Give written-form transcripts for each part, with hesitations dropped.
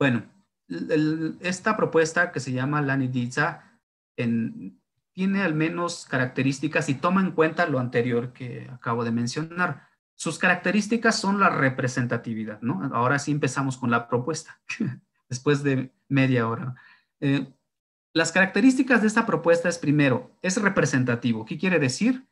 Bueno, esta propuesta que se llama Lanidiza tiene al menos características y toma en cuenta lo anterior que acabo de mencionar. Sus características son la representatividad, ¿no? Ahora sí empezamos con la propuesta, después de media hora. Las características de esta propuesta es, primero, es representativo. ¿Qué quiere decir?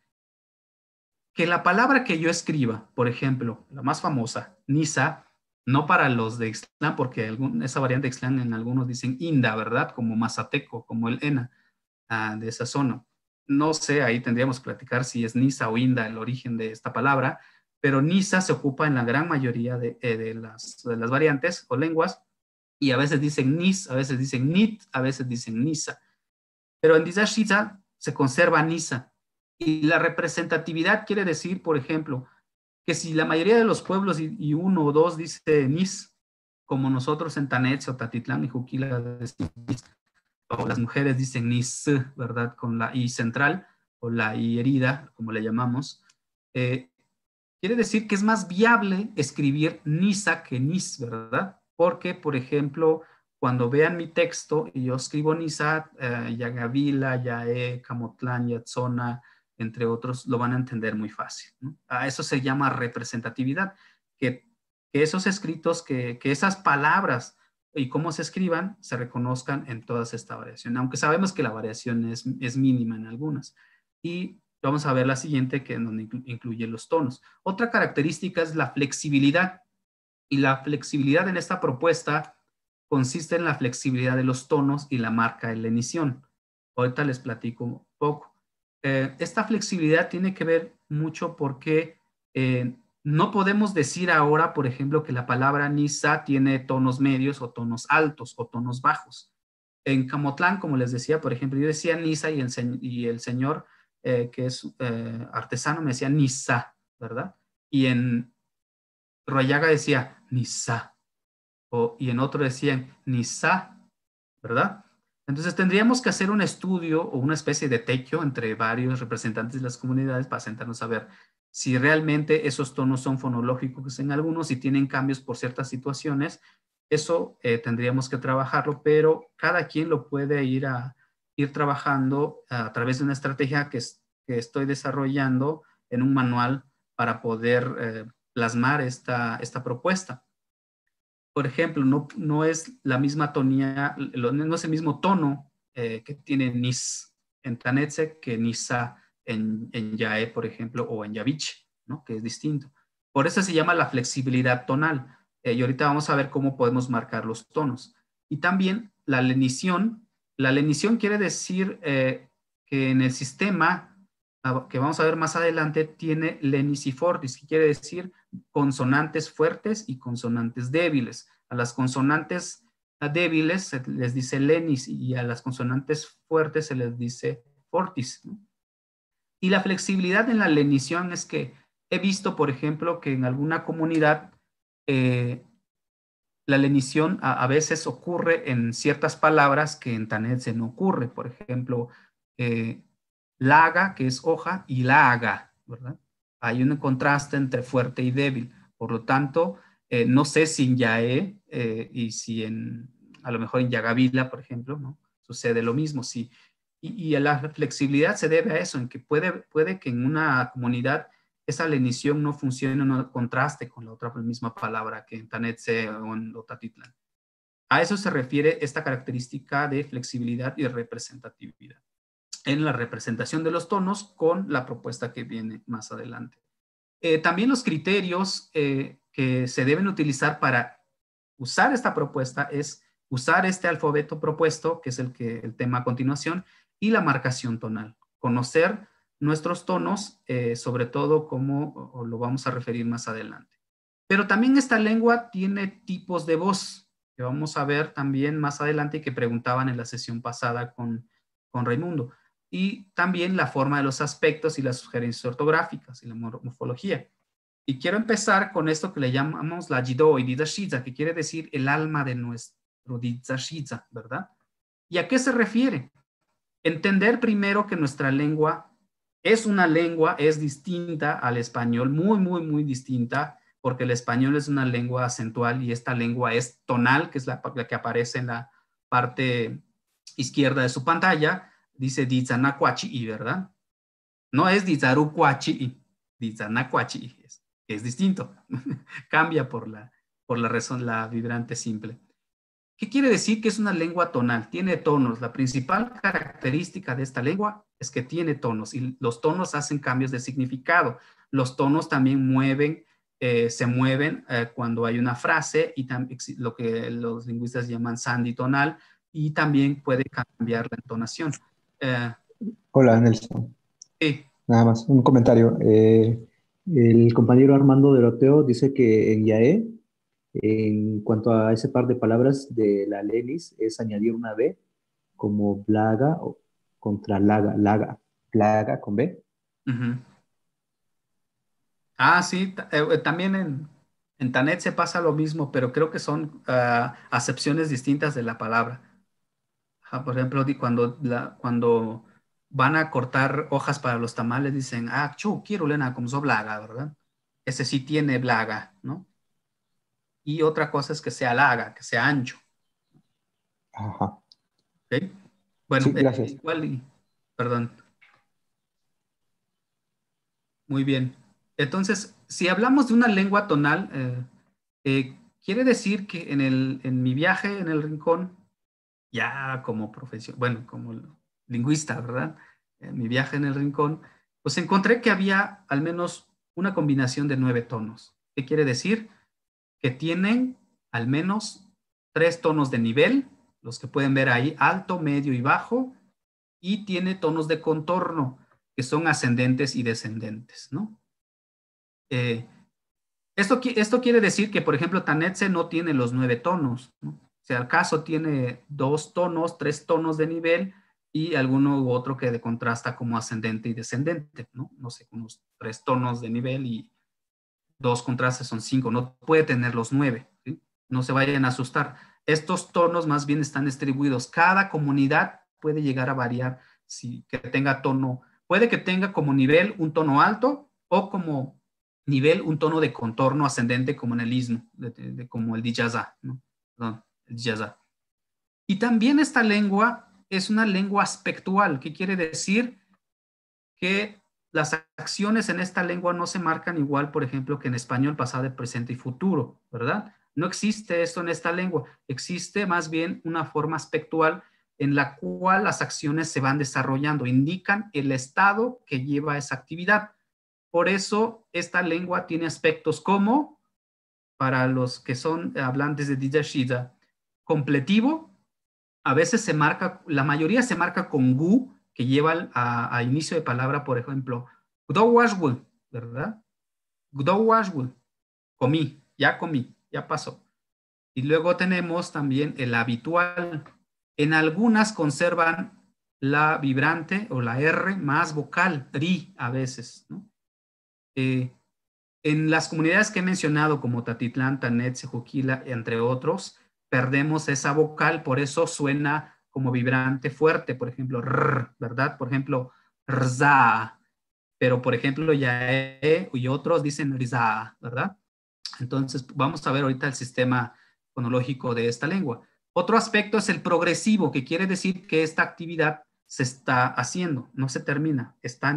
Que la palabra que yo escriba, por ejemplo, la más famosa, Nisa, no para los de Ixtlán, porque esa variante de Ixtlán en algunos dicen Inda, ¿verdad? Como Mazateco, como el Ena, de esa zona. No sé, ahí tendríamos que platicar si es Nisa o Inda el origen de esta palabra, pero Nisa se ocupa en la gran mayoría de las variantes o lenguas, y a veces dicen Nis, a veces dicen Nit, a veces dicen Nisa. Pero en Dizashita se conserva Nisa. Y la representatividad quiere decir, por ejemplo, que si la mayoría de los pueblos y uno o dos dice Nis, como nosotros en Tanetze o Tatitlán y Juquila decimos Nis, o las mujeres dicen Nis, ¿verdad? Con la I central o la I herida, como le llamamos. Quiere decir que es más viable escribir Nisa que Nis, ¿verdad? Porque, por ejemplo, cuando vean mi texto y yo escribo Nisa, Yagavila, Yaée, Camotlán, Yatzona, entre otros, lo van a entender muy fácil, ¿no? A eso se llama representatividad, que esos escritos, que esas palabras y cómo se escriban, se reconozcan en toda esta variación, aunque sabemos que la variación es mínima en algunas. Y vamos a ver la siguiente, que incluye los tonos. Otra característica es la flexibilidad, y la flexibilidad en esta propuesta consiste en la flexibilidad de los tonos y la marca de lenición. Ahorita les platico un poco. Esta flexibilidad tiene que ver mucho porque no podemos decir ahora, por ejemplo, que la palabra Nisa tiene tonos medios o tonos altos o tonos bajos. En Camotlán, como les decía, por ejemplo, yo decía Nisa y el señor que es artesano me decía Nisa, ¿verdad? Y en Roayaga decía Nisa, y en otro decían Nisa, ¿verdad? Entonces tendríamos que hacer un estudio o una especie de techo entre varios representantes de las comunidades para sentarnos a ver si realmente esos tonos son fonológicos en algunos, si tienen cambios por ciertas situaciones. Eso tendríamos que trabajarlo, pero cada quien lo puede ir trabajando a través de una estrategia que estoy desarrollando en un manual para poder plasmar esta propuesta. Por ejemplo, no es la misma tonía, no es el mismo tono que tiene Nis en Tanetze que Nisa en Yaé, por ejemplo, o en Yaviche, ¿no? Que es distinto. Por eso se llama la flexibilidad tonal. Y ahorita vamos a ver cómo podemos marcar los tonos. Y también la lenición. La lenición quiere decir que en el sistema que vamos a ver más adelante tiene lenicifortis, que quiere decir consonantes fuertes y consonantes débiles. A las consonantes débiles se les dice lenis y a las consonantes fuertes se les dice fortis, ¿no? Y la flexibilidad en la lenición es que he visto, por ejemplo, que en alguna comunidad la lenición a veces ocurre en ciertas palabras que en Tanetze no ocurre. Por ejemplo, laga, que es hoja, y laga, ¿verdad? Hay un contraste entre fuerte y débil. Por lo tanto, no sé si en Yaé y si a lo mejor en Yagavila, por ejemplo, ¿no? Sucede lo mismo. Si, y a la flexibilidad se debe a eso, en que puede que en una comunidad esa lenición no funcione, no contraste con la otra misma palabra que en Tanetze o en Tatitlán. A eso se refiere esta característica de flexibilidad y representatividad en la representación de los tonos con la propuesta que viene más adelante. También los criterios que se deben utilizar para usar esta propuesta es usar este alfabeto propuesto, que es el tema a continuación, y la marcación tonal. Conocer nuestros tonos, sobre todo como lo vamos a referir más adelante. Pero también esta lengua tiene tipos de voz, que vamos a ver también más adelante y que preguntaban en la sesión pasada con Raimundo. Y también la forma de los aspectos y las sugerencias ortográficas y la morfología. Y quiero empezar con esto que le llamamos la Jidō y Dizashita, que quiere decir el alma de nuestro Dizashita, ¿verdad? ¿Y a qué se refiere? Entender primero que nuestra lengua es distinta al español, muy, muy, muy distinta. porque el español es una lengua acentual y esta lengua es tonal, que es la que aparece en la parte izquierda de su pantalla. Dice Ditsanakuachi, ¿verdad? No es Dizarukwachi, Ditsanakuachi, es distinto. Cambia por la vibrante simple. ¿Qué quiere decir que es una lengua tonal? Tiene tonos. La principal característica de esta lengua es que tiene tonos, y los tonos hacen cambios de significado. Los tonos también mueven, se mueven cuando hay una frase, y lo que los lingüistas llaman sanditonal, y también puede cambiar la entonación. Hola, Nelson. Sí. Nada más, un comentario. El compañero Armando Doroteo dice que en Yaée, en cuanto a ese par de palabras de la lenis, es añadir una B, como blaga o contra laga, plaga con B. Uh-huh. Ah, sí, también en Tanetze pasa lo mismo, pero creo que son acepciones distintas de la palabra. Ajá, por ejemplo, cuando van a cortar hojas para los tamales, dicen, ah, chu, quiero lena, como so blaga, ¿verdad? Ese sí tiene blaga, ¿no? Y otra cosa es que sea larga, que sea ancho. Ajá. ¿Okay? Bueno, sí, gracias. Perdón. Muy bien. Entonces, si hablamos de una lengua tonal, quiere decir que en mi viaje en el rincón, ya como profesión, bueno, como lingüista, ¿verdad? En mi viaje en el rincón, pues encontré que había al menos una combinación de 9 tonos. ¿Qué quiere decir? Que tienen al menos 3 tonos de nivel, los que pueden ver ahí, alto, medio y bajo, y tiene tonos de contorno, que son ascendentes y descendentes, ¿no? Esto quiere decir que, por ejemplo, Tanetze no tiene los 9 tonos, ¿no? O sea, al caso tiene 2 tonos, 3 tonos de nivel, y alguno u otro que de contrasta como ascendente y descendente, ¿no? No sé, unos 3 tonos de nivel y 2 contrastes son 5, no puede tener los 9, ¿sí? No se vayan a asustar. Estos tonos más bien están distribuidos. Cada comunidad puede llegar a variar, si que tenga tono, puede que tenga como nivel un tono alto o como nivel un tono de contorno ascendente como en el istmo, como el Dijaza, ¿no? Perdón, el Diyazá. Y también esta lengua es una lengua aspectual, que quiere decir que las acciones en esta lengua no se marcan igual, por ejemplo, que en español, pasado, presente y futuro, ¿verdad? No existe esto en esta lengua. Existe más bien una forma aspectual en la cual las acciones se van desarrollando, indican el estado que lleva esa actividad. Por eso esta lengua tiene aspectos como, para los que son hablantes de Dizashita, completivo. A veces se marca, la mayoría se marca con gu, que lleva a inicio de palabra, por ejemplo, gdowashwu, ¿verdad? Gdowashwu, comí, ya pasó. Y luego tenemos también el habitual. En algunas conservan la vibrante o la R más vocal, ri a veces, ¿no? En las comunidades que he mencionado, como Tatitlán, Tanetze, Juquila, entre otros, perdemos esa vocal, por eso suena como vibrante fuerte, por ejemplo, rr, ¿verdad? Por ejemplo, rza, pero por ejemplo, Yaée y otros dicen rza, ¿verdad? Entonces, vamos a ver ahorita el sistema fonológico de esta lengua. Otro aspecto es el progresivo, que quiere decir que esta actividad se está haciendo, no se termina, está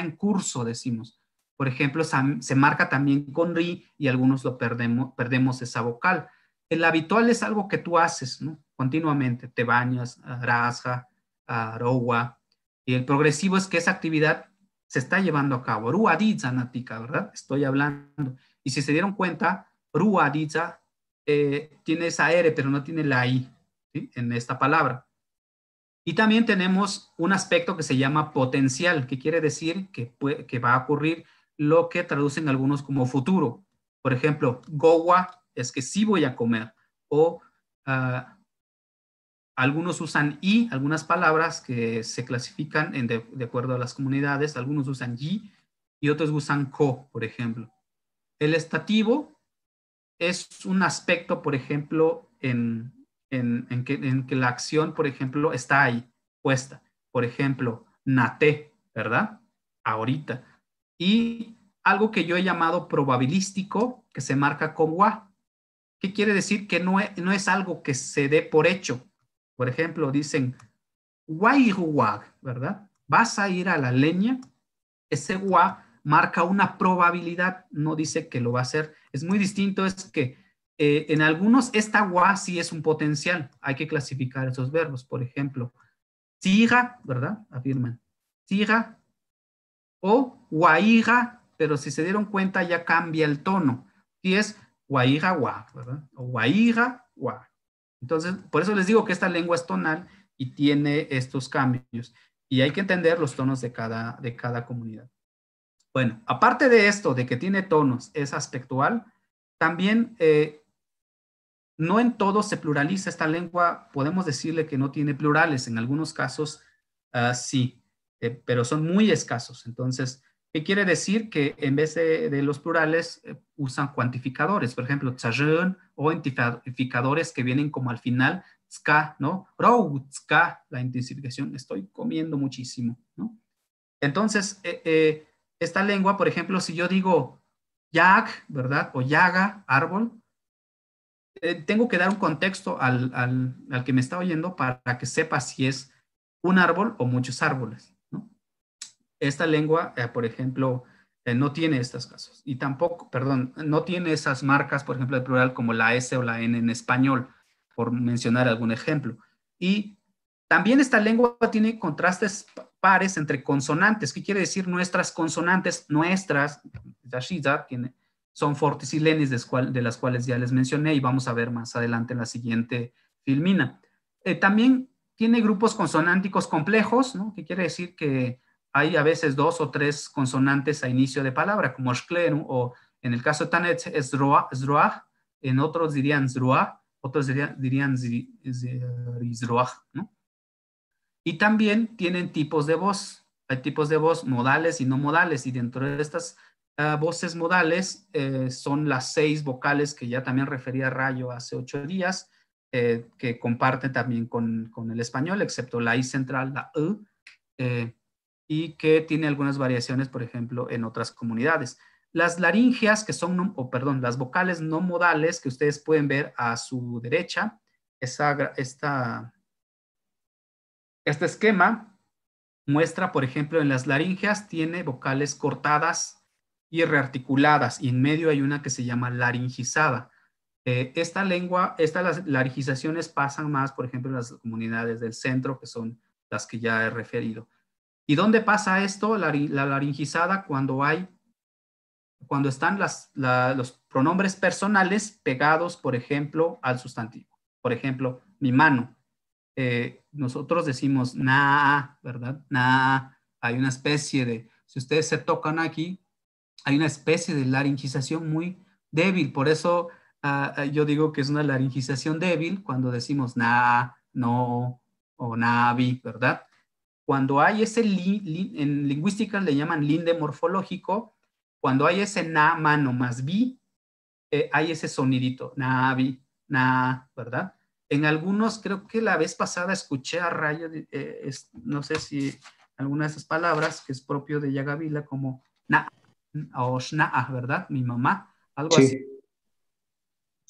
en curso, decimos. Por ejemplo, se marca también con ri y algunos lo perdemos esa vocal. El habitual es algo que tú haces, ¿no? Continuamente, te bañas, rasga, rowa. Y el progresivo es que esa actividad se está llevando a cabo. Ruadiza natica, ¿verdad? Estoy hablando. Y si se dieron cuenta, ruadiza tiene esa R, pero no tiene la I, ¿sí? En esta palabra. Y también tenemos un aspecto que se llama potencial, que quiere decir que va a ocurrir, lo que traducen algunos como futuro. Por ejemplo, gowa, es que sí voy a comer, o algunos usan y, algunas palabras que se clasifican de acuerdo a las comunidades, algunos usan y otros usan ko, por ejemplo. El estativo es un aspecto, por ejemplo, en que la acción, por ejemplo, está ahí, puesta. Por ejemplo, naté, ¿verdad? Ahorita. Y algo que yo he llamado probabilístico, que se marca como A. ¿Qué quiere decir? Que no es algo que se dé por hecho. Por ejemplo, dicen, guairuag, ¿verdad? Vas a ir a la leña. Ese gua marca una probabilidad, no dice que lo va a hacer. Es muy distinto, es que en algunos esta gua sí es un potencial. Hay que clasificar esos verbos. Por ejemplo, siga, ¿verdad? Afirman, siga o guaiga, pero si se dieron cuenta ya cambia el tono. Si es guaiga gua, ¿verdad? O guaiga gua. Entonces, por eso les digo que esta lengua es tonal y tiene estos cambios. Y hay que entender los tonos de cada comunidad. Bueno, aparte de esto, de que tiene tonos, es aspectual, también no en todo se pluraliza esta lengua. Podemos decirle que no tiene plurales. En algunos casos sí, pero son muy escasos. Entonces, ¿qué quiere decir? Que en vez de los plurales usan cuantificadores. Por ejemplo, tsarrón o identificadores que vienen como al final, tzka, ¿no? Rou, tzka, la intensificación, estoy comiendo muchísimo, ¿no? Entonces, esta lengua, por ejemplo, si yo digo yag, ¿verdad? O yaga, árbol, tengo que dar un contexto al que me está oyendo para que sepa si es un árbol o muchos árboles, ¿no? Esta lengua, por ejemplo, no tiene estos casos. Y tampoco, perdón, no tiene esas marcas, por ejemplo, de plural como la S o la N en español, por mencionar algún ejemplo. Y también esta lengua tiene contrastes pares entre consonantes. ¿Qué quiere decir? Nuestras consonantes, nuestras, Xidza, son fortes y lenes, de las cuales ya les mencioné y vamos a ver más adelante en la siguiente filmina. También tiene grupos consonánticos complejos, ¿no? Que quiere decir que hay a veces 2 o 3 consonantes a inicio de palabra, como shklenu, o en el caso de Tanetze es zroa, en otros dirían zroa, otros dirían zroa, ¿no? Y también tienen tipos de voz. Hay tipos de voz modales y no modales, y dentro de estas voces modales son las 6 vocales que ya también refería Rayo hace 8 días, que comparten también con el español, excepto la I central, la E, y que tiene algunas variaciones, por ejemplo, en otras comunidades. Las laringeas, que son, las vocales no modales que ustedes pueden ver a su derecha, este esquema muestra, por ejemplo, en las laringeas tiene vocales cortadas y rearticuladas, y en medio hay una que se llama laringizada. Las laringizaciones pasan más, por ejemplo, en las comunidades del centro, que son las que ya he referido. ¿Y dónde pasa esto? La laringizada cuando están los pronombres personales pegados, por ejemplo, al sustantivo. Por ejemplo, mi mano. Nosotros decimos na, ¿verdad? Na. Hay una especie de, si ustedes se tocan aquí, hay una especie de laringización muy débil. Por eso yo digo que es una laringización débil cuando decimos na, no o navi, ¿verdad? Cuando hay ese, en lingüística le llaman linde morfológico, cuando hay ese na, mano más bi, hay ese sonidito, na, bi, na, ¿verdad? En algunos, creo que la vez pasada escuché a Rayo, no sé si alguna de esas palabras que es propio de Yagavila, como na, o shna, ¿verdad? Mi mamá, algo sí. Así.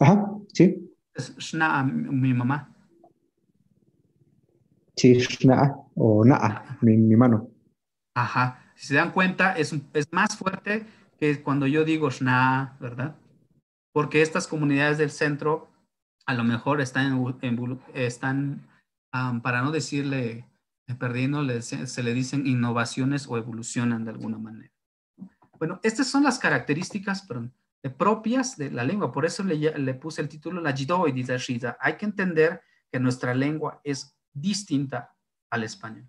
Ajá, sí. Es shna, mi mamá. Shna o naa, mi mano. Ajá, si se dan cuenta es más fuerte que cuando yo digo shna, ¿verdad? Porque estas comunidades del centro a lo mejor están para no decirle perdiendo, se le dicen innovaciones o evolucionan de alguna manera. Bueno, estas son las características propias de la lengua, por eso le puse el título la Jidō y Dizashita. Hay que entender que nuestra lengua es distinta al español,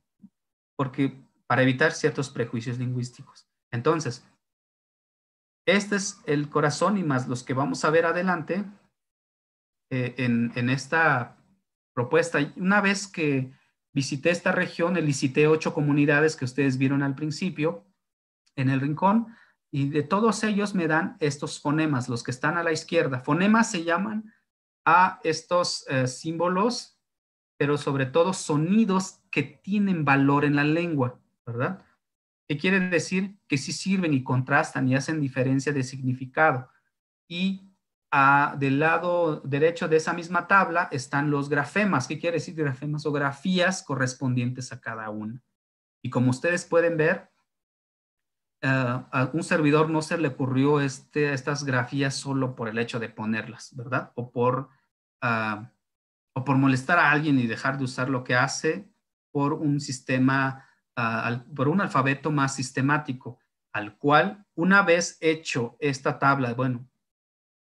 porque para evitar ciertos prejuicios lingüísticos. Entonces, este es el corazón y más los que vamos a ver adelante en esta propuesta. Una vez que visité esta región, elicité 8 comunidades que ustedes vieron al principio en el rincón, y de todos ellos me dan estos fonemas, los que están a la izquierda. Fonemas se llaman a estos símbolos, pero sobre todo sonidos que tienen valor en la lengua, ¿verdad? que quiere decir que sí sirven y contrastan y hacen diferencia de significado. Y del lado derecho de esa misma tabla están los grafemas. ¿Qué quiere decir grafemas o grafías correspondientes a cada una? Y como ustedes pueden ver, a un servidor no se le ocurrió estas grafías solo por el hecho de ponerlas, ¿verdad? O por molestar a alguien y dejar de usar lo que hace por un sistema, por un alfabeto más sistemático, al cual una vez hecho esta tabla, bueno,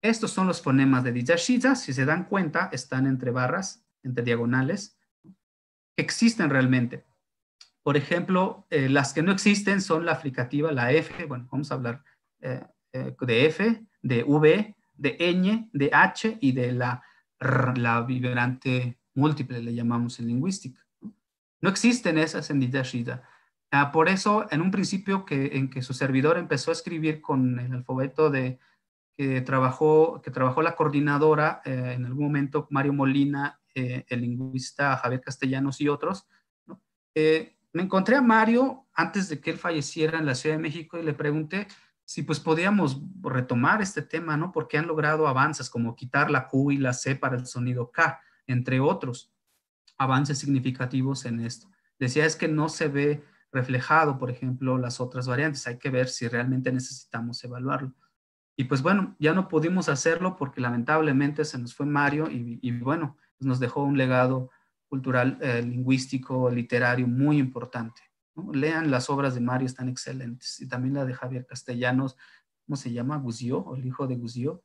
estos son los fonemas de Dizashita, si se dan cuenta, están entre barras, entre diagonales, que existen realmente. Por ejemplo, las que no existen son la fricativa, la F, bueno, vamos a hablar de F, de V, de Ñ, de H y de la R, la vibrante múltiple, le llamamos en lingüística. No existen esas en Dizashita. Por eso, en un principio en que su servidor empezó a escribir con el alfabeto que trabajó la coordinadora, en algún momento Mario Molina, el lingüista Javier Castellanos y otros, ¿no? Me encontré a Mario antes de que él falleciera en la Ciudad de México y le pregunté si pues podíamos retomar este tema, ¿no? Porque han logrado avances como quitar la Q y la C para el sonido K, entre otros avances significativos en esto. Decía, es que no se ve reflejado, por ejemplo, las otras variantes. Hay que ver si realmente necesitamos evaluarlo. Y pues bueno, ya no pudimos hacerlo porque lamentablemente se nos fue Mario y bueno, pues nos dejó un legado cultural, lingüístico, literario muy importante, ¿no? Lean las obras de Mario, están excelentes. Y también la de Javier Castellanos, ¿cómo se llama? Guzió, o el hijo de Guzió.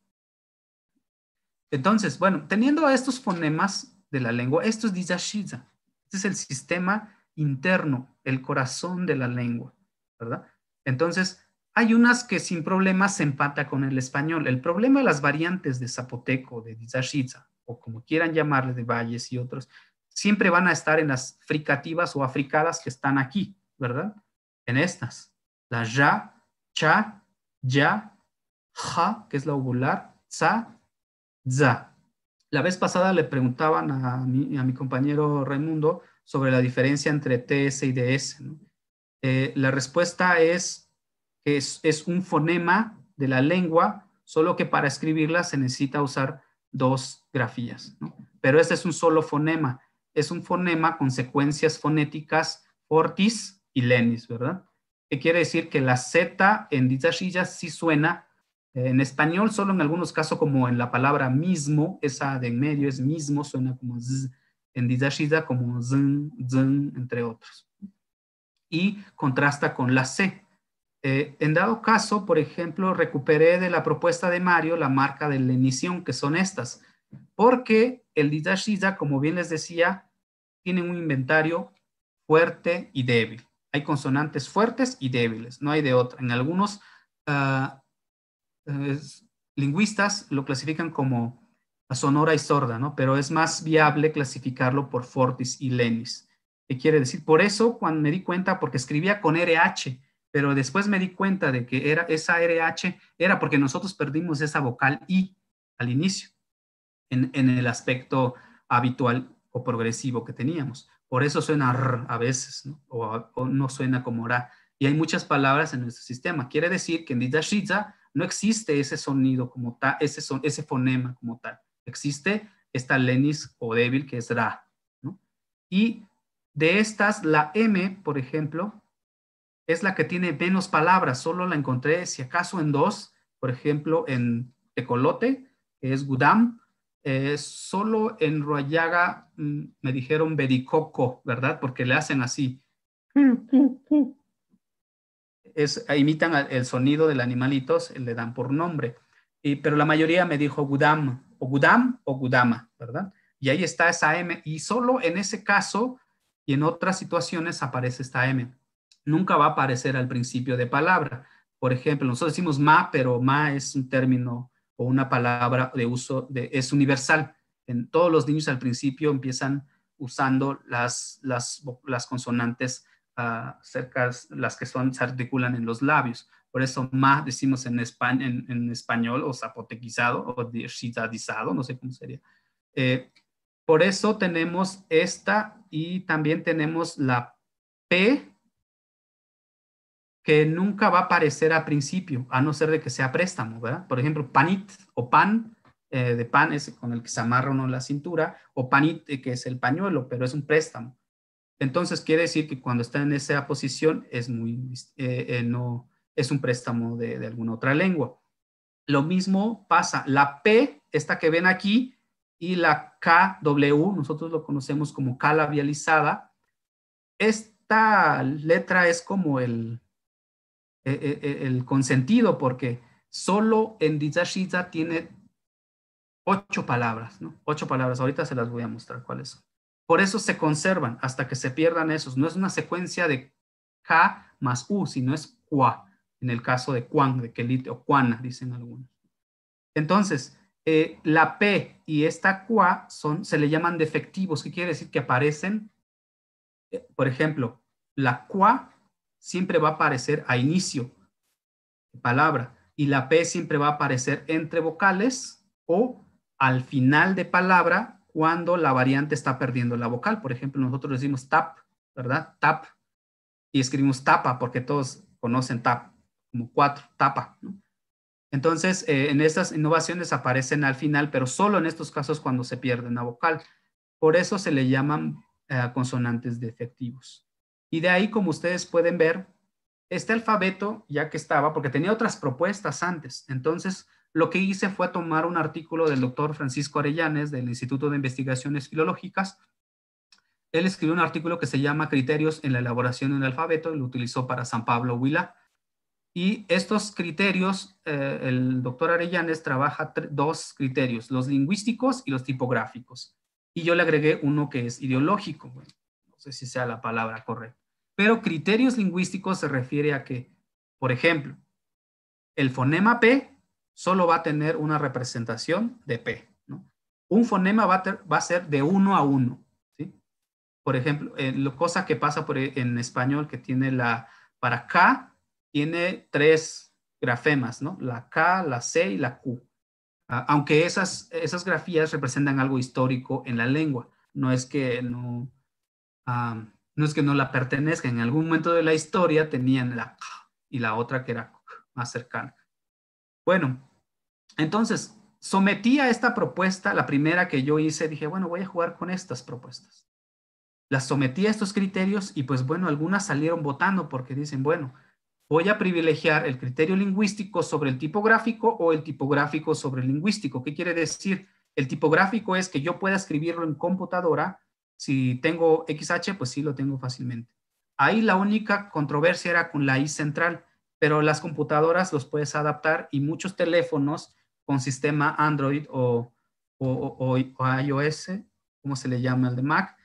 Entonces, bueno, teniendo estos fonemas de la lengua, esto es Dizashita. Este es el sistema interno, el corazón de la lengua, ¿verdad? Entonces, hay unas que sin problemas se empata con el español. El problema de las variantes de zapoteco, de Dizashita, o como quieran llamarle, de valles y otros, siempre van a estar en las fricativas o africadas que están aquí, ¿verdad? En estas. La ya, cha, ya, ja, que es la ovular, za, za. La vez pasada le preguntaban a mi compañero Raimundo sobre la diferencia entre TS y DS, ¿no? La respuesta es un fonema de la lengua, solo que para escribirla se necesita usar dos grafías, ¿no? Pero este es un solo fonema. Es un fonema con secuencias fonéticas fortis y lenis, ¿verdad? Que quiere decir que la Z en Dizashita sí suena en español, solo en algunos casos, como en la palabra mismo, esa de en medio es mismo, suena como Z, en Dizashita como Zn, Zn, entre otros. Y contrasta con la C. En dado caso, por ejemplo, recuperé de la propuesta de Mario la marca de lenición, que son estas, porque el Dizashita, como bien les decía, tiene un inventario fuerte y débil. Hay consonantes fuertes y débiles, no hay de otra. En algunos lingüistas lo clasifican como sonora y sorda, ¿no? Pero es más viable clasificarlo por fortis y lenis. ¿Qué quiere decir? Por eso, cuando me di cuenta, porque escribía con RH, pero después me di cuenta de que esa RH era porque nosotros perdimos esa vocal I al inicio. En el aspecto habitual o progresivo que teníamos. Por eso suena R a veces, ¿no? O no suena como Ra. Y hay muchas palabras en nuestro sistema. Quiere decir que en Dizashita no existe ese sonido como tal, ese fonema como tal. Existe esta lenis o débil que es Ra, ¿no? Y de estas, la M, por ejemplo, es la que tiene menos palabras. Solo la encontré, si acaso, en dos. Por ejemplo, en tecolote, que es gudam. Solo en Roayaga me dijeron bericoco, ¿verdad? Porque le hacen así. Imitan el sonido del animalito, le dan por nombre. Pero la mayoría me dijo gudam, o gudam, o gudama, ¿verdad? Y ahí está esa M. Y solo en ese caso y en otras situaciones aparece esta M. Nunca va a aparecer al principio de palabra. Por ejemplo, nosotros decimos ma, pero ma es un término o una palabra de uso, es universal. En todos los niños al principio empiezan usando las consonantes cercas, las que se articulan en los labios. Por eso ma decimos en español, o zapotequizado, o dizashitadizado, no sé cómo sería. Por eso tenemos esta, y también tenemos la P, que nunca va a aparecer al principio, a no ser de que sea préstamo, ¿verdad? Por ejemplo, panit o pan, de pan es con el que se amarra uno la cintura, o panit, que es el pañuelo, pero es un préstamo. Entonces quiere decir que cuando está en esa posición es muy, no, es un préstamo de alguna otra lengua. Lo mismo pasa, la P, esta que ven aquí, y la KW, nosotros lo conocemos como K labializada. Esta letra es como el consentido, porque solo en Dizashita tiene 8 palabras, ¿no? 8 palabras, ahorita se las voy a mostrar cuáles son. Por eso se conservan hasta que se pierdan esos. No es una secuencia de K más U, sino es Kwa, en el caso de Kuan, de Quelite o Kuana, dicen algunos. Entonces, la P y esta Kwa se le llaman defectivos, que quiere decir que aparecen, por ejemplo, la Kwa siempre va a aparecer a inicio de palabra, y la P siempre va a aparecer entre vocales o al final de palabra, cuando la variante está perdiendo la vocal. Por ejemplo, nosotros decimos tap, ¿verdad? Tap, y escribimos tapa, porque todos conocen tap, como 4, tapa, ¿no? Entonces, en estas innovaciones aparecen al final, pero solo en estos casos cuando se pierde una vocal. Por eso se le llaman consonantes defectivos. Y de ahí, como ustedes pueden ver, este alfabeto, ya que estaba, porque tenía otras propuestas antes, entonces lo que hice fue tomar un artículo del doctor Francisco Arellanes del Instituto de Investigaciones Filológicas. Él escribió un artículo que se llama Criterios en la elaboración de un alfabeto y lo utilizó para San Pablo Huila. Y estos criterios, el doctor Arellanes trabaja 2 criterios, los lingüísticos y los tipográficos. Y yo le agregué uno que es ideológico, bueno, no sé si sea la palabra correcta. Pero criterios lingüísticos se refiere a que, por ejemplo, el fonema P solo va a tener una representación de P, ¿no? Un fonema va a ser de 1 a 1, ¿sí? Por ejemplo, cosa que pasa en español, que tiene para K, tiene 3 grafemas, ¿no? La K, la C y la Q. Aunque esas grafías representan algo histórico en la lengua. No es que no la pertenezcan. En algún momento de la historia tenían la K y la otra que era más cercana. Bueno, entonces, sometí a esta propuesta, la primera que yo hice, dije, bueno, voy a jugar con estas propuestas. Las sometí a estos criterios y pues bueno, algunas salieron votando porque dicen, bueno, voy a privilegiar el criterio lingüístico sobre el tipográfico o el tipográfico sobre el lingüístico. ¿Qué quiere decir? El tipográfico es que yo pueda escribirlo en computadora. Si tengo XH, pues sí lo tengo fácilmente. Ahí la única controversia era con la I central. Pero las computadoras los puedes adaptar y muchos teléfonos con sistema Android o iOS, como se le llama el de Mac,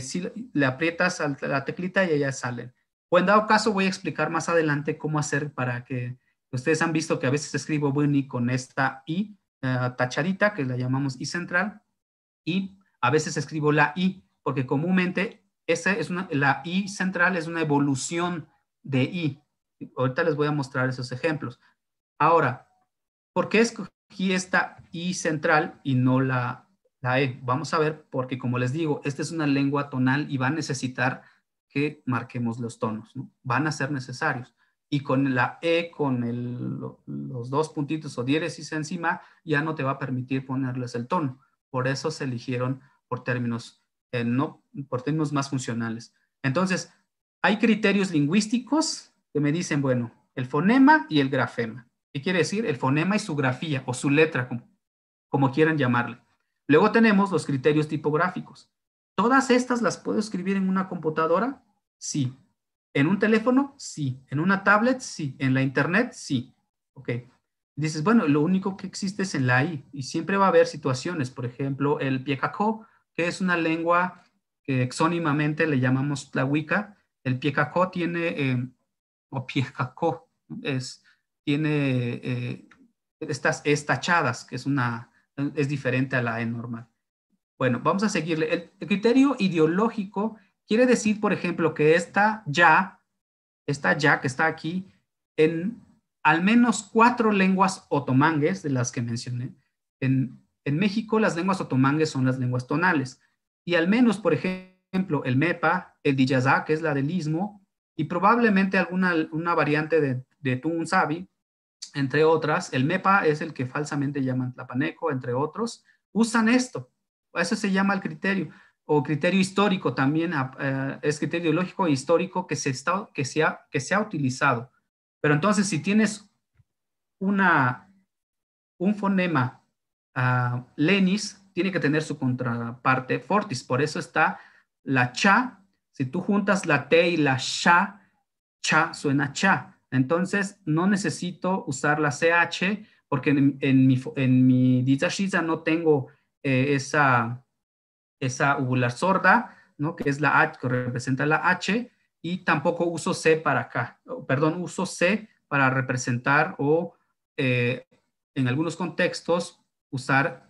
si le aprietas a la teclita y ellas salen. O en dado caso voy a explicar más adelante cómo hacer para que ustedes han visto que a veces escribo Winnie con esta I tachadita, que la llamamos I central, y a veces escribo la I, porque comúnmente la I central es una evolución de I. Ahorita les voy a mostrar esos ejemplos. Ahora, ¿por qué escogí esta I central y no la E? Vamos a ver, porque como les digo, esta es una lengua tonal y va a necesitar que marquemos los tonos, ¿no? Van a ser necesarios. Y con la E, con los 2 puntitos o diéresis encima, ya no te va a permitir ponerles el tono. Por eso se eligieron por términos más funcionales. Entonces, hay criterios lingüísticos que me dicen, bueno, el fonema y el grafema. ¿Qué quiere decir? El fonema y su grafía o su letra, como quieran llamarle. Luego tenemos los criterios tipográficos. ¿Todas estas las puedo escribir en una computadora? Sí. ¿En un teléfono? Sí. ¿En una tablet? Sí. ¿En la internet? Sí. Ok. Dices, bueno, lo único que existe es en la I. Y siempre va a haber situaciones. Por ejemplo, el Pjiekakjoo, que es una lengua que exónimamente le llamamos Tlahuica. El Pjiekakjoo tiene estas estachadas, que es diferente a la E normal. Bueno, vamos a seguirle. El criterio ideológico quiere decir, por ejemplo, que esta ya que está aquí, en al menos 4 lenguas otomangues, de las que mencioné. En México, las lenguas otomangues son las lenguas tonales. Y al menos, por ejemplo, el Me'phaa, el Diyazá, que es la del Istmo, y probablemente una variante de tunzabi, entre otras. El Me'phaa es el que falsamente llaman tlapaneco, entre otros. Usan esto. Eso se llama el criterio, o criterio histórico también. Es criterio lógico e histórico que se ha utilizado. Pero entonces, si tienes un fonema lenis, tiene que tener su contraparte fortis. Por eso está la cha. Si tú juntas la t y la sha, cha suena cha. Entonces, no necesito usar la ch porque en mi Dizashita no tengo esa uvular sorda, ¿no? Que es la h, que representa la h, y tampoco uso c para acá. Perdón, uso c para representar o en algunos contextos usar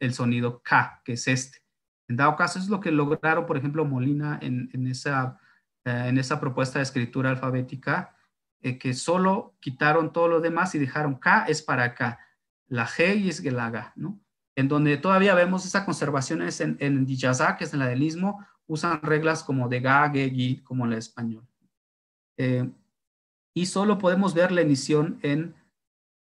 el sonido k, que es este. En dado caso, es lo que lograron, por ejemplo, Molina en esa propuesta de escritura alfabética, que solo quitaron todo lo demás y dejaron k es para k, la g y es la g, ¿no? En donde todavía vemos esa conservación es en Diyazá, que es en la del Istmo, usan reglas como de ga, ge, gi, como en el español. Y solo podemos ver la lenición en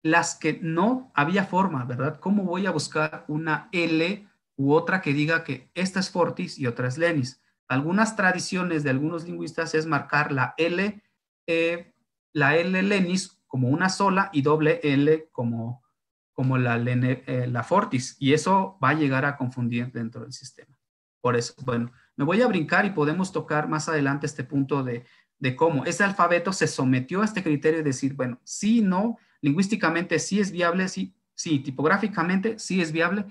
las que no había forma, ¿verdad? ¿Cómo voy a buscar una L u otra que diga que esta es fortis y otra es lenis? Algunas tradiciones de algunos lingüistas es marcar la L lenis como una sola y doble L como la fortis, y eso va a llegar a confundir dentro del sistema. Por eso, bueno, me voy a brincar y podemos tocar más adelante este punto de cómo este alfabeto se sometió a este criterio de decir, bueno, sí, no, lingüísticamente sí es viable, sí, tipográficamente sí es viable,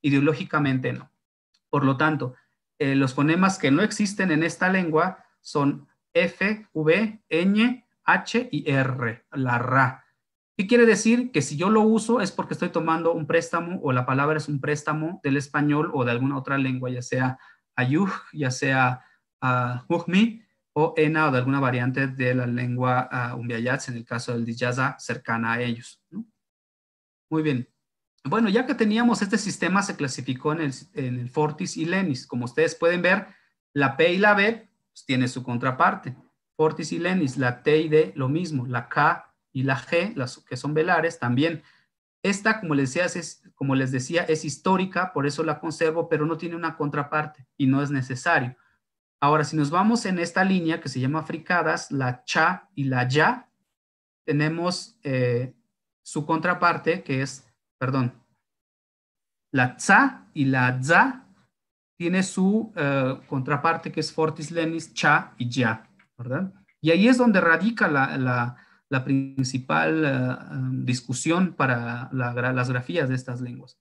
ideológicamente no. Por lo tanto, los fonemas que no existen en esta lengua son F, V, Ñ, H y R, la ra. ¿Qué quiere decir? Que si yo lo uso es porque estoy tomando un préstamo, o la palabra es un préstamo del español o de alguna otra lengua, ya sea ayuj, ya sea jujmi o ena, o de alguna variante de la lengua umbiayats, en el caso del Dijaza, cercana a ellos, ¿no? Muy bien. Bueno, ya que teníamos este sistema, se clasificó en el fortis y lenis. Como ustedes pueden ver, la P y la B pues, tiene su contraparte. Fortis y lenis, la T y D lo mismo, la K y la G, las que son velares, también. Esta, como les decía, es histórica, por eso la conservo, pero no tiene una contraparte y no es necesario. Ahora, si nos vamos en esta línea que se llama fricadas, la cha y la ya, tenemos su contraparte que es, perdón, la tza y la za, tiene su contraparte que es fortis lenis, cha y ya, ¿verdad? Y ahí es donde radica la principal discusión para las grafías de estas lenguas.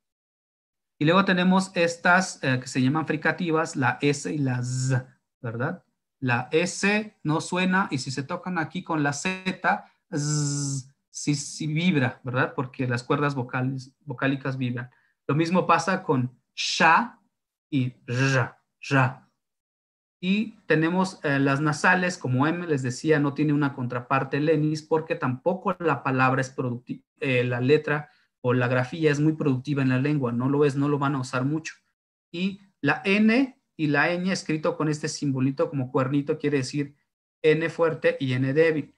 Y luego tenemos estas que se llaman fricativas, la S y la Z, ¿verdad? La S no suena, y si se tocan aquí con la Z, Z sí vibra, ¿verdad? Porque las cuerdas vocálicas vibran. Lo mismo pasa con SHA y RA. Y tenemos las nasales, como M les decía, no tiene una contraparte lenis porque tampoco la palabra es productiva, la letra o la grafía es muy productiva en la lengua, no lo van a usar mucho. Y la N y la ñ escrito con este simbolito como cuernito quiere decir N fuerte y N débil.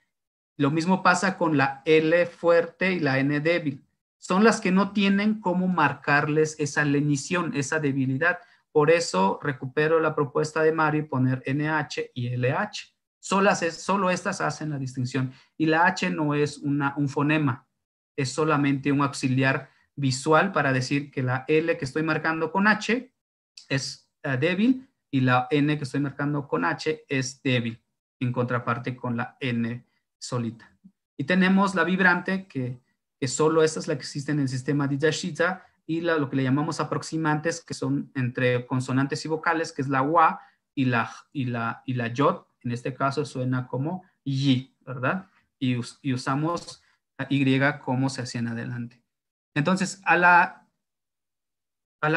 Lo mismo pasa con la L fuerte y la N débil. Son las que no tienen cómo marcarles esa lenición, esa debilidad. Por eso recupero la propuesta de Mario y poner NH y LH. Solo estas hacen la distinción. Y la H no es un fonema, es solamente un auxiliar visual para decir que la L que estoy marcando con H es débil y la N que estoy marcando con H es débil, en contraparte con la N solita. Y tenemos la vibrante, que solo esta es la que existe en el sistema Dizashita, y lo que le llamamos aproximantes, que son entre consonantes y vocales, que es la wa y la yod, en este caso suena como yi, ¿verdad? Y usamos la y como se hacía en adelante. Entonces, a la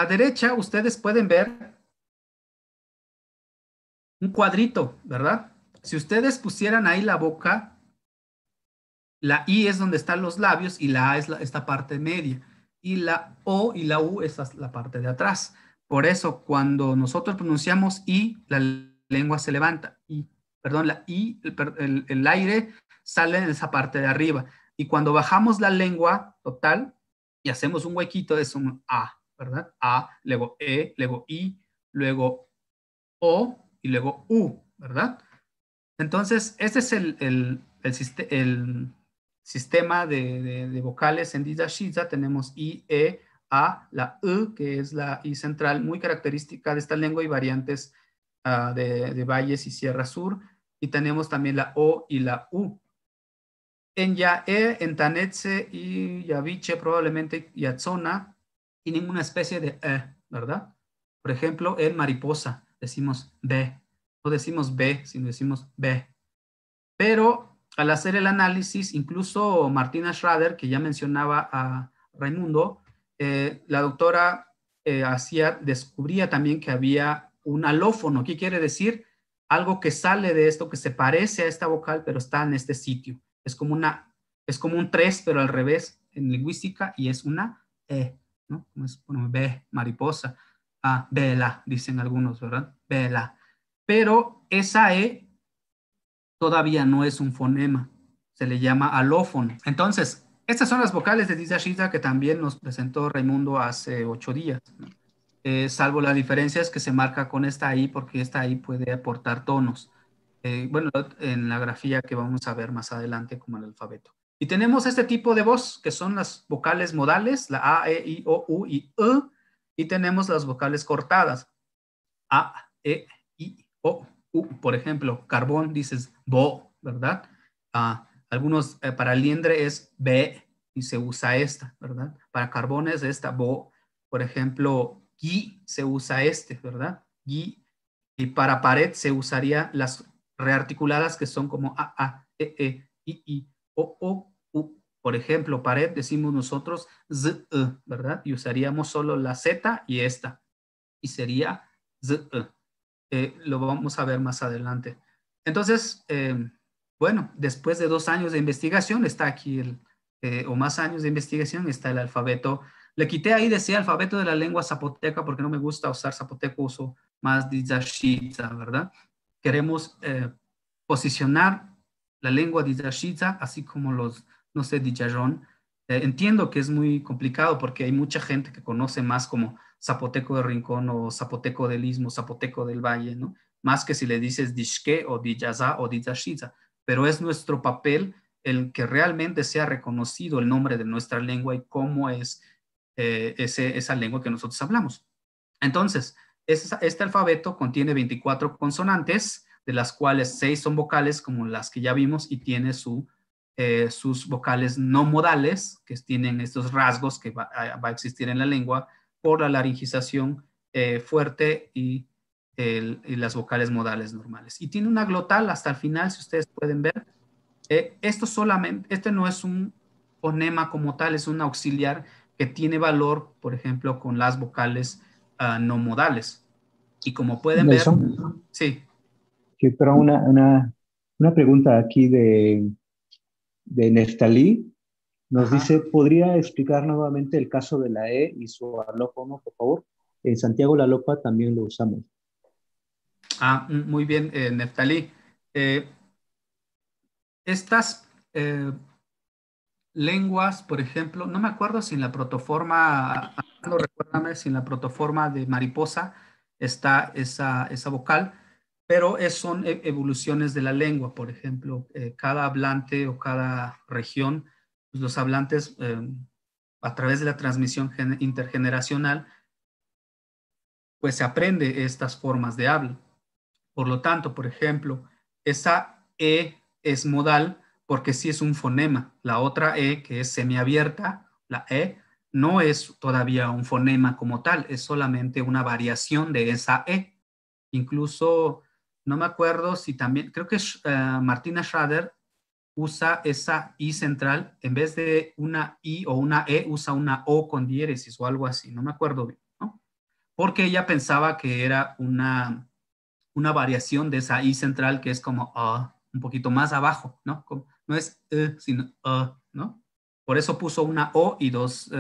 derecha ustedes pueden ver un cuadrito, ¿verdad? Si ustedes pusieran ahí la boca, la i es donde están los labios y la a es esta parte media. Y la O y la U, esa es la parte de atrás. Por eso, cuando nosotros pronunciamos I, la lengua se levanta. I, perdón, la I, el aire sale en esa parte de arriba. Y cuando bajamos la lengua total y hacemos un huequito, es un A, ¿verdad? A, luego E, luego I, luego O y luego U, ¿verdad? Entonces, este es el sistema de vocales en Dizashita. Tenemos I, E, A, la U, que es la I central, muy característica de esta lengua y variantes de valles y sierra sur. Y tenemos también la O y la U. En Yaée, en Tanetze y Yaviche, probablemente Yatzona, y ninguna especie de E, ¿verdad? Por ejemplo, en mariposa decimos B, no decimos B, sino decimos B. Pero al hacer el análisis, incluso Martina Schrader, que ya mencionaba a Raimundo, la doctora descubría también que había un alófono. ¿Qué quiere decir? Algo que sale de esto, que se parece a esta vocal, pero está en este sitio. Es como un 3, pero al revés en lingüística, y es una E, ¿no? Como es, bueno, B, mariposa, A, vela, dicen algunos, ¿verdad? Vela. Pero esa E todavía no es un fonema, se le llama alófono. Entonces, estas son las vocales de Dizashita que también nos presentó Raimundo hace 8 días, ¿no? Salvo las diferencias que se marca con esta I, porque esta I puede aportar tonos. Bueno, en la grafía que vamos a ver más adelante como el alfabeto. Y tenemos este tipo de voz, que son las vocales modales, la A, E, I, O, U y U, y tenemos las vocales cortadas, A, E, I, O, U. Por ejemplo, carbón dices bo, ¿verdad? Algunos, para liendre es be, y se usa esta, ¿verdad? Para carbón es esta bo. Por ejemplo, gui, se usa este, ¿verdad? Gui. Y para pared se usaría las rearticuladas, que son como A, E, I, O, U. Por ejemplo, pared decimos nosotros Z, ¿verdad? Y usaríamos solo la Z y esta. Y sería Z. Lo vamos a ver más adelante. Entonces, bueno, después de 2 años de investigación, está aquí o más años de investigación, está el alfabeto. Le quité ahí, decía alfabeto de la lengua zapoteca, porque no me gusta usar zapoteco, uso más Dizashita, ¿verdad? Queremos posicionar la lengua Dizashita, así como los, no sé, Diyazón. Entiendo que es muy complicado porque hay mucha gente que conoce más como zapoteco de rincón o zapoteco del istmo, zapoteco del valle, ¿no? Más que si le dices Dishke o Diyazá o Dizashita. Pero es nuestro papel el que realmente sea reconocido el nombre de nuestra lengua y cómo es esa lengua que nosotros hablamos. Entonces, este alfabeto contiene 24 consonantes, de las cuales 6 son vocales, como las que ya vimos, y tiene sus vocales no modales, que tienen estos rasgos que va a existir en la lengua por la laringización fuerte y las vocales modales normales. Y tiene una glotal hasta el final, si ustedes pueden ver. Este no es un fonema como tal, es un auxiliar que tiene valor, por ejemplo, con las vocales no modales. Y como pueden Nelson, ver... Sí. Sí, pero una pregunta aquí de Neftalí. Nos dice, ¿podría explicar nuevamente el caso de la E y su alófono, por favor? En Santiago la Lopa también lo usamos. Muy bien, Neftalí. Estas lenguas, por ejemplo, no me acuerdo si en la protoforma... No, recuérdame si en la protoforma de mariposa está esa vocal, pero son evoluciones de la lengua. Por ejemplo, cada hablante o cada región, pues los hablantes a través de la transmisión intergeneracional, pues se aprende estas formas de habla. Por lo tanto, por ejemplo, esa E es modal porque sí es un fonema. La otra E, que es semiabierta, la E, no es todavía un fonema como tal, es solamente una variación de esa E. Incluso, no me acuerdo si también, creo que Martina Schrader usa esa I central, en vez de una I o una E, usa una O con diéresis o algo así, no me acuerdo bien, ¿no? Porque ella pensaba que era una variación de esa I central que es como un poquito más abajo, ¿no? Como, no es sino ¿no? Por eso puso una O y dos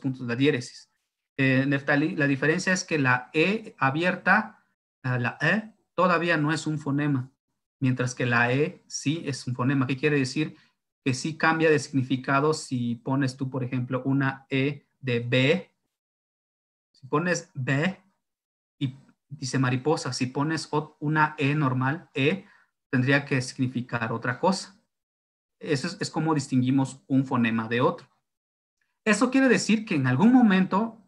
puntos, la diéresis. Neftalí, la diferencia es que la E abierta, la E, todavía no es un fonema. mientras que la E sí es un fonema. ¿Qué quiere decir? Que sí cambia de significado si pones tú, por ejemplo, una E de B. Si pones B y dice mariposa, si pones una E normal, E, tendría que significar otra cosa. Eso es como distinguimos un fonema de otro. Eso quiere decir que en algún momento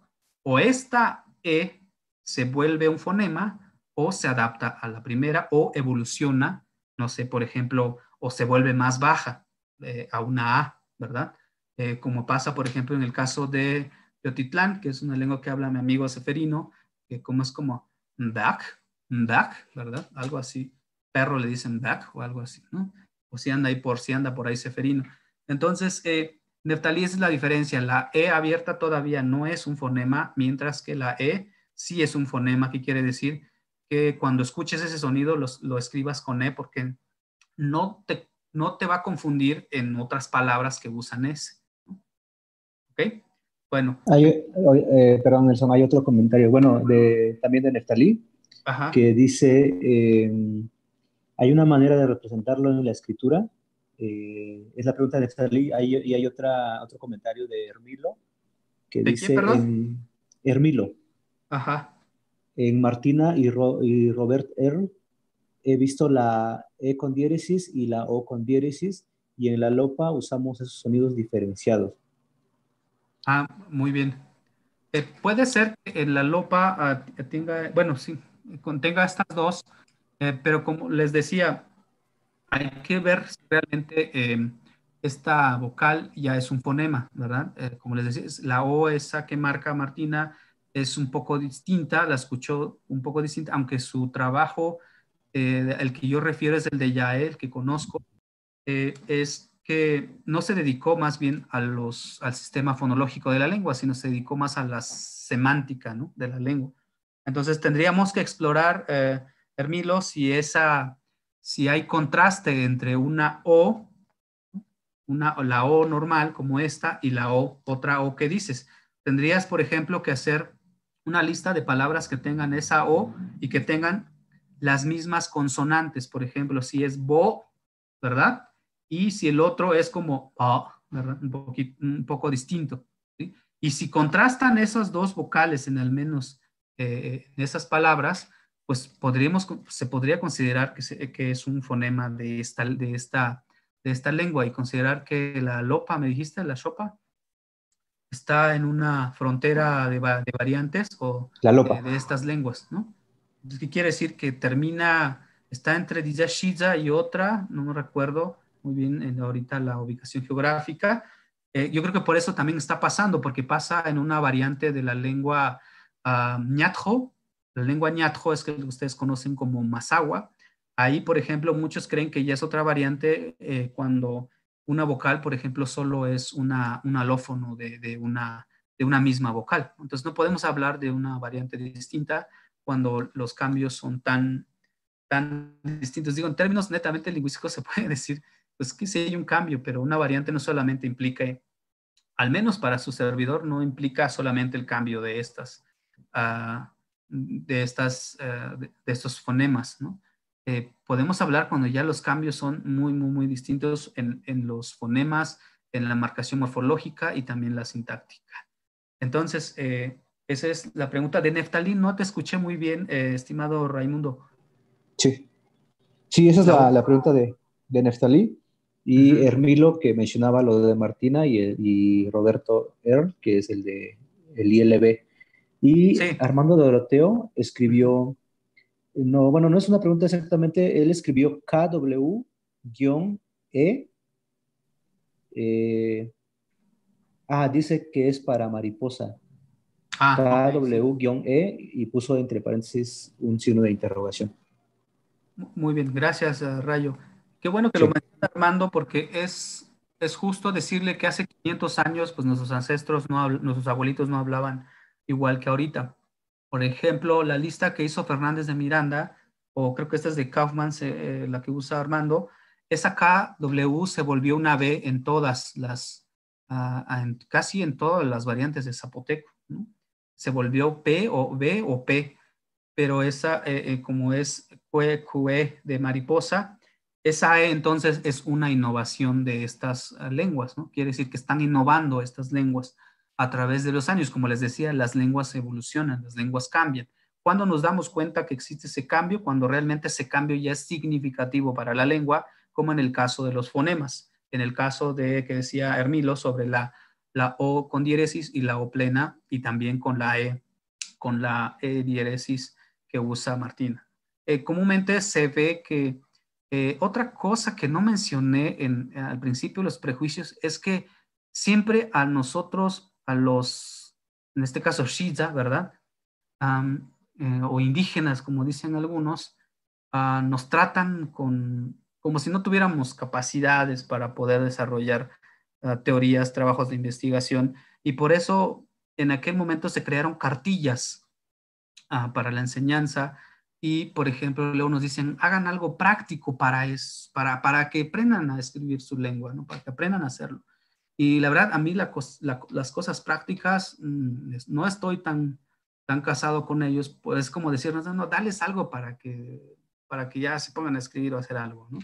o esta E se vuelve un fonema o se adapta a la primera o evoluciona, no sé, por ejemplo, o se vuelve más baja a una A, ¿verdad? Como pasa, por ejemplo, en el caso de Tatitlán, que es una lengua que habla mi amigo Seferino, que como es como ndak, ¿verdad? Algo así. Perro le dicen ndak o algo así, ¿no? O si anda por ahí Seferino. Entonces, Neftalí es la diferencia. La E abierta todavía no es un fonema, mientras que la E sí es un fonema, que quiere decir que cuando escuches ese sonido lo escribas con E, porque no te va a confundir en otras palabras que usan ese. ¿Ok? Bueno. Perdón, Nelson, hay otro comentario. Bueno, también de Neftalí, ajá, que dice, hay una manera de representarlo en la escritura. Es la pregunta de Neftalí, y hay otro comentario de Ermilo que ¿de dice quién, perdón? Ermilo. Ajá. En Martina y Robert R. he visto la E con diéresis y la O con diéresis, y en la Lopa usamos esos sonidos diferenciados. Ah, muy bien. Puede ser que en la Lopa tenga, bueno, sí, contenga estas dos, pero como les decía, hay que ver si realmente esta vocal ya es un fonema, ¿verdad? Como les decía, la O esa que marca Martina es un poco distinta, la escuchó un poco distinta, aunque su trabajo, el que yo refiero es el de Yaée, el que conozco, es que no se dedicó más bien al sistema fonológico de la lengua, sino se dedicó más a la semántica, ¿no?, de la lengua. Entonces tendríamos que explorar, Ermilo, si hay contraste entre la O normal como esta y otra O que dices. Tendrías, por ejemplo, que hacer una lista de palabras que tengan esa O y que tengan las mismas consonantes. Por ejemplo, si es bo, ¿verdad? Y si el otro es como o, ¿verdad? Un poco distinto, ¿sí? Y si contrastan esas dos vocales en al menos esas palabras, pues se podría considerar que es un fonema de esta lengua, y considerar que la Lopa, me dijiste, la Xopa, está en una frontera de variantes o de estas lenguas, ¿no? ¿Qué quiere decir? Que está entre Dizashita y otra, no me recuerdo muy bien ahorita la ubicación geográfica. Yo creo que por eso también está pasando, porque pasa en una variante de la lengua Jñatjo. La lengua Jñatjo es que ustedes conocen como mazahua. Ahí, por ejemplo, muchos creen que ya es otra variante cuando una vocal, por ejemplo, solo es un alófono de una misma vocal. Entonces no podemos hablar de una variante distinta cuando los cambios son tan distintos. Digo, en términos netamente lingüísticos se puede decir, pues, que sí hay un cambio, pero una variante no solamente implica, al menos para su servidor, no implica solamente el cambio de estos fonemas, ¿no? Podemos hablar cuando ya los cambios son muy, muy, muy distintos en los fonemas, en la marcación morfológica y también la sintáctica. Entonces, esa es la pregunta de Neftalí. No te escuché muy bien, estimado Raimundo. Sí, esa es la pregunta de Neftalí. Y Ermilo, que mencionaba lo de Martina, y Roberto Earl, que es el de el ILB. Y sí. Armando Doroteo escribió, no, bueno, no es una pregunta exactamente, él escribió KW-E. Dice que es para mariposa. KW-E, y puso entre paréntesis un signo de interrogación. Muy bien, gracias, Rayo. Qué bueno que lo menciona Armando, porque es justo decirle que hace 500 años, pues nuestros ancestros, nuestros abuelitos no hablaban igual que ahorita. Por ejemplo, la lista que hizo Fernández de Miranda, o creo que esta es de Kaufman, la que usa Armando, esa KW se volvió una B en todas las, casi en todas las variantes de zapoteco, ¿no? Se volvió P o B o P, pero esa como es QE de mariposa, Esa entonces es una innovación de estas lenguas, ¿no? Quiere decir que están innovando estas lenguas a través de los años. Como les decía, las lenguas evolucionan, las lenguas cambian. ¿Cuándo nos damos cuenta que existe ese cambio? Cuando realmente ese cambio ya es significativo para la lengua, como en el caso de los fonemas. En el caso de que decía Ermilo sobre la O con diéresis y la O plena, y también con la E diéresis que usa Martina. Comúnmente se ve que otra cosa que no mencioné al principio de los prejuicios es que siempre a nosotros, en este caso Xidza, ¿verdad? O indígenas, como dicen algunos, nos tratan como si no tuviéramos capacidades para poder desarrollar teorías, trabajos de investigación, y por eso en aquel momento se crearon cartillas para la enseñanza. Y, por ejemplo, luego nos dicen, hagan algo práctico para que aprendan a escribir su lengua, ¿no? Para que aprendan a hacerlo. Y la verdad, a mí las cosas prácticas, no estoy tan casado con ellos. Pues es como decirnos, no, dales algo para que ya se pongan a escribir o hacer algo, ¿no?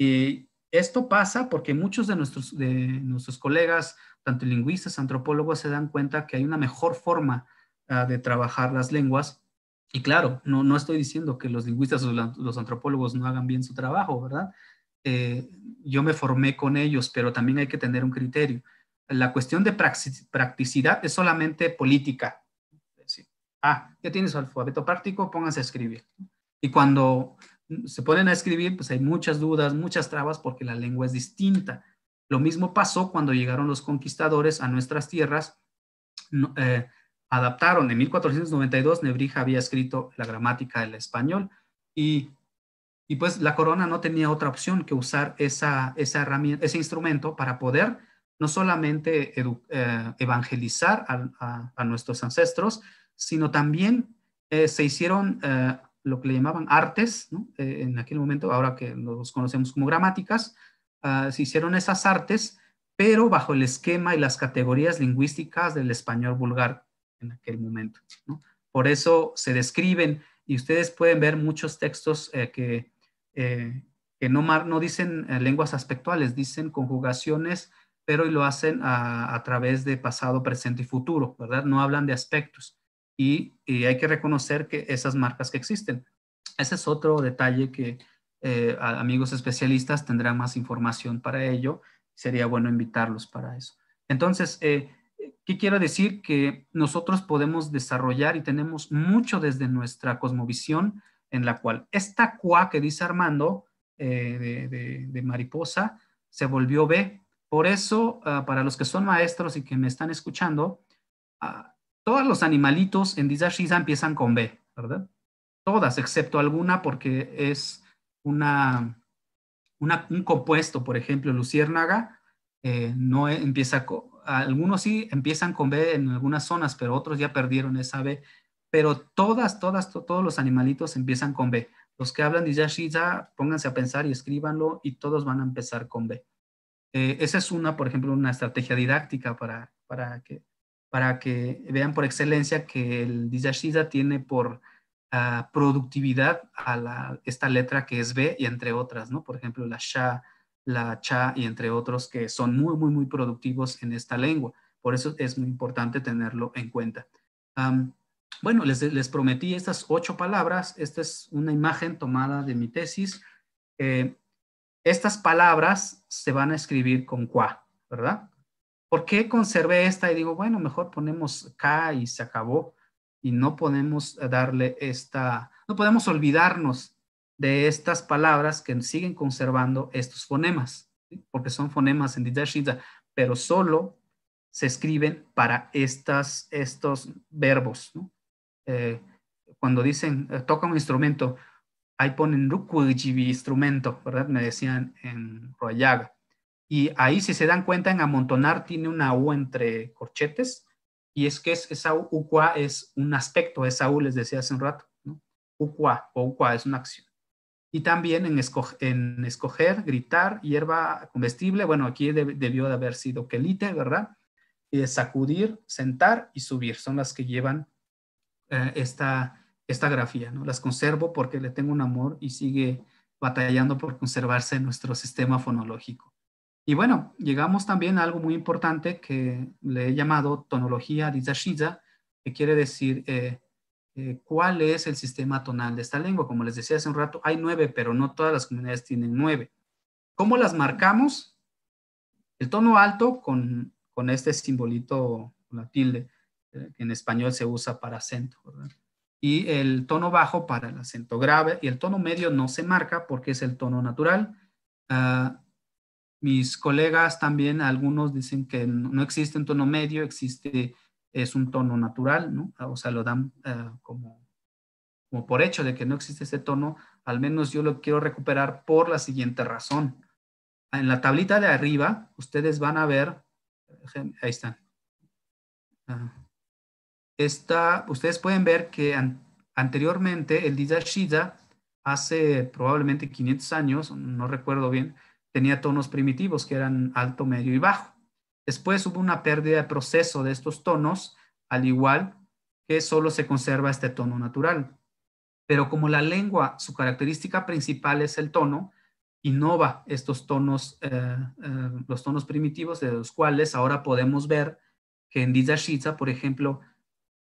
Y esto pasa porque muchos de nuestros colegas, tanto lingüistas, antropólogos, se dan cuenta que hay una mejor forma de trabajar las lenguas. Y claro, no estoy diciendo que los lingüistas o los antropólogos no hagan bien su trabajo, ¿verdad? Yo me formé con ellos, pero también hay que tener un criterio. La cuestión de practicidad es solamente política. Es decir, ya tienes su alfabeto práctico, pónganse a escribir. Y cuando se ponen a escribir, pues hay muchas dudas, muchas trabas, porque la lengua es distinta. Lo mismo pasó cuando llegaron los conquistadores a nuestras tierras. Adaptaron. En 1492 Nebrija había escrito la gramática del español y pues la corona no tenía otra opción que usar esa herramienta, ese instrumento para poder no solamente evangelizar a nuestros ancestros, sino también se hicieron lo que le llamaban artes, ¿no? En aquel momento, ahora que los conocemos como gramáticas, se hicieron esas artes, pero bajo el esquema y las categorías lingüísticas del español vulgar en aquel momento, ¿no? Por eso se describen, y ustedes pueden ver muchos textos que no dicen lenguas aspectuales, dicen conjugaciones, pero lo hacen a través de pasado, presente y futuro, ¿verdad? No hablan de aspectos, y hay que reconocer que esas marcas que existen. Ese es otro detalle que amigos especialistas tendrán más información para ello. Sería bueno invitarlos para eso. Entonces, ¿qué quiero decir? Que nosotros podemos desarrollar y tenemos mucho desde nuestra cosmovisión, en la cual esta cuá que dice Armando de mariposa se volvió B. Por eso, para los que son maestros y que me están escuchando, todos los animalitos en Dizashita empiezan con B, ¿verdad? Todas, excepto alguna, porque es un compuesto. Por ejemplo, luciérnaga no empieza con... Algunos sí empiezan con B en algunas zonas, pero otros ya perdieron esa B. Pero todos los animalitos empiezan con B. Los que hablan de Dizashita, pónganse a pensar y escríbanlo, y todos van a empezar con B. Esa es por ejemplo, una estrategia didáctica para que vean por excelencia que el Dizashita tiene por productividad a esta letra que es B, y entre otras, ¿no? Por ejemplo, la sha, la cha y entre otros, que son muy, muy, muy productivos en esta lengua. Por eso es muy importante tenerlo en cuenta. Bueno, les prometí estas 8 palabras. Esta es una imagen tomada de mi tesis. Estas palabras se van a escribir con cuá, ¿verdad? ¿Por qué conservé esta y digo, bueno, mejor ponemos K y se acabó? Y no podemos darle no podemos olvidarnos de estas palabras que siguen conservando estos fonemas, ¿sí? Porque son fonemas en Dizashita, pero solo se escriben para estos verbos, ¿no? Cuando dicen, toca un instrumento, ahí ponen rukujibi instrumento, ¿verdad? Me decían en Roayaga. Y ahí, si se dan cuenta, en amontonar tiene una U entre corchetes, y es que esa ukua es un aspecto, esa U les decía hace un rato, ¿no? Ukua o ukua es una acción. Y también en escoger, gritar, hierba comestible. Bueno, aquí debió de haber sido quelite, ¿verdad? Y sacudir, sentar y subir. Son las que llevan esta grafía, ¿no? Las conservo porque le tengo un amor y sigue batallando por conservarse en nuestro sistema fonológico. Y bueno, llegamos también a algo muy importante que le he llamado tonología Dizashita, que quiere decir cuál es el sistema tonal de esta lengua. Como les decía hace un rato, hay 9, pero no todas las comunidades tienen 9. ¿Cómo las marcamos? El tono alto con este simbolito, con la tilde, que en español se usa para acento, ¿verdad? Y el tono bajo para el acento grave, y el tono medio no se marca porque es el tono natural. Mis colegas también, algunos dicen que no existe un tono medio, existe, es un tono natural, ¿no? O sea, lo dan como por hecho de que no existe ese tono, al menos yo lo quiero recuperar por la siguiente razón. En la tablita de arriba, ustedes van a ver, ahí están. Ustedes pueden ver que anteriormente el Dizashita, hace probablemente 500 años, no recuerdo bien, tenía tonos primitivos que eran alto, medio y bajo. Después hubo una pérdida de proceso de estos tonos, al igual que solo se conserva este tono natural. Pero como la lengua, su característica principal es el tono, innova estos tonos, los tonos primitivos, de los cuales ahora podemos ver que en Dizashita, por ejemplo,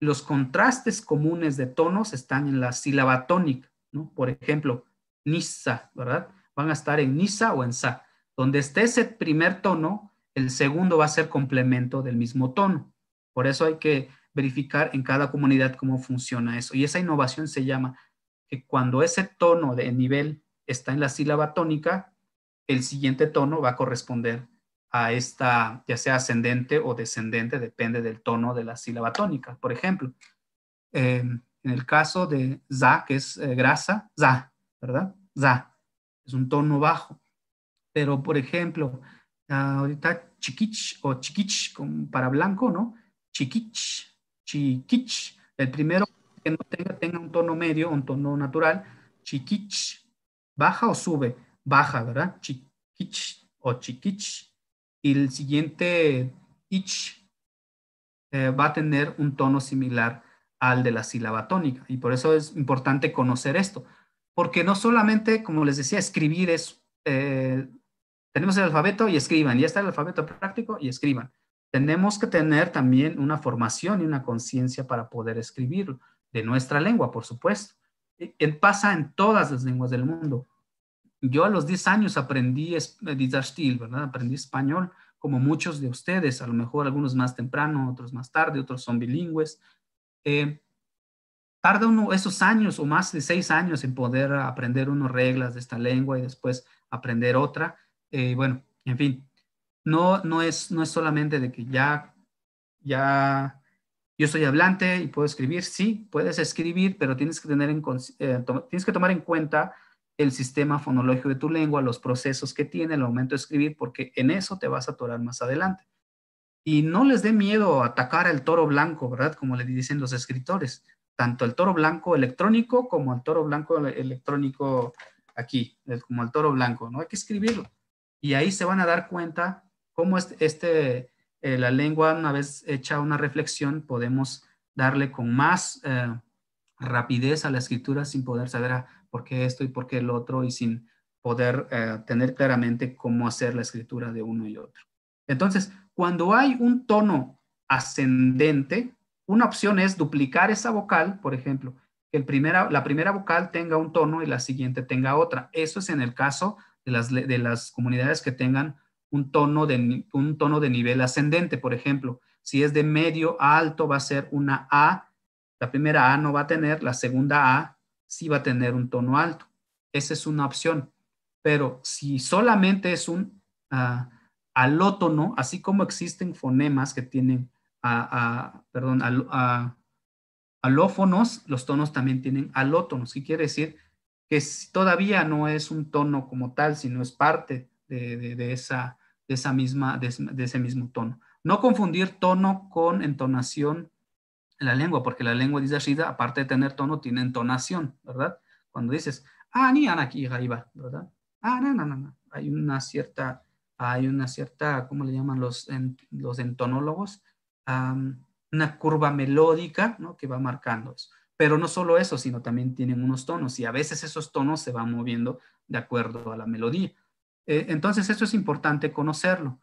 los contrastes comunes de tonos están en la sílaba tónica, ¿no? Por ejemplo, Nisa, ¿verdad? Van a estar en Nisa o en Sa. Donde esté ese primer tono, el segundo va a ser complemento del mismo tono. Por eso hay que verificar en cada comunidad cómo funciona eso. Y esa innovación se llama que cuando ese tono de nivel está en la sílaba tónica, el siguiente tono va a corresponder a esta, ya sea ascendente o descendente, depende del tono de la sílaba tónica. Por ejemplo, en el caso de za, que es grasa, za, ¿verdad? Za, es un tono bajo. Pero, por ejemplo, ahorita chiquich o chiquich para blanco, ¿no? Chiquich, chiquich. El primero que no tenga un tono medio, un tono natural, chiquich. Baja o sube, baja, ¿verdad? Chiquich o chiquich. Y el siguiente ich va a tener un tono similar al de la sílaba tónica. Y por eso es importante conocer esto. Porque no solamente, como les decía, escribir es... tenemos el alfabeto y escriban. Ya está el alfabeto práctico y escriban. Tenemos que tener también una formación y una conciencia para poder escribirlo. De nuestra lengua, por supuesto. Pasa en todas las lenguas del mundo. Yo a los 10 años aprendí Dizashtil, ¿verdad? Aprendí español, como muchos de ustedes, a lo mejor algunos más temprano, otros más tarde, otros son bilingües. Tarda uno esos años o más de 6 años en poder aprender unas reglas de esta lengua y después aprender otra. Bueno, en fin, no es solamente de que ya yo soy hablante y puedo escribir. Sí, puedes escribir, pero tienes que tomar en cuenta el sistema fonológico de tu lengua, los procesos que tiene, el momento de escribir, porque en eso te vas a atorar más adelante. Y no les dé miedo atacar al toro blanco, ¿verdad? Como le dicen los escritores, tanto el toro blanco electrónico como el toro blanco electrónico aquí, como el toro blanco, ¿no? Hay que escribirlo. Y ahí se van a dar cuenta cómo la lengua, una vez hecha una reflexión, podemos darle con más rapidez a la escritura sin poder saber por qué esto y por qué el otro, y sin poder tener claramente cómo hacer la escritura de uno y otro. Entonces, cuando hay un tono ascendente, una opción es duplicar esa vocal, por ejemplo, que la primera vocal tenga un tono y la siguiente tenga otra. Eso es en el caso de las comunidades que tengan un tono de nivel ascendente, por ejemplo. Si es de medio a alto, va a ser una A, la primera A no va a tener, la segunda A sí va a tener un tono alto. Esa es una opción. Pero si solamente es un alótono, así como existen fonemas que tienen, alófonos, los tonos también tienen alótonos. ¿Qué quiere decir? Que todavía no es un tono como tal, sino es parte de ese mismo tono. No confundir tono con entonación en la lengua, porque la lengua Dizashita, aparte de tener tono, tiene entonación, ¿verdad? Cuando dices, ni anaki gaiba, ¿verdad? No. Hay una cierta, ¿cómo le llaman los entonólogos? Una curva melódica, ¿no? Que va marcando eso. Pero no solo eso, sino también tienen unos tonos, y a veces esos tonos se van moviendo de acuerdo a la melodía. Entonces esto es importante conocerlo.